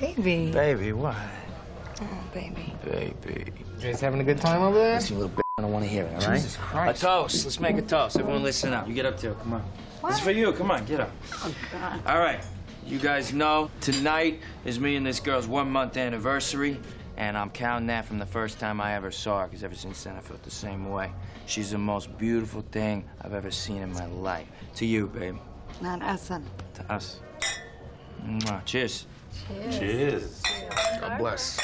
Baby. Baby, why? Oh, baby. Baby. Jay's having a good time over there? Listen, you little bitch, I don't want to hear it, all right? Jesus Christ. A toast. Let's make a toast. Everyone listen up. You get up, too. Come on. What? This is for you. Come on, get up. Oh, God. All right. You guys know tonight is me and this girl's 1-month anniversary, and I'm counting that from the first time I ever saw her, because ever since then I felt the same way. She's the most beautiful thing I've ever seen in my life. To you, babe. Not us, son. To us. Mwah. Cheers. Cheers. Cheers. God bless.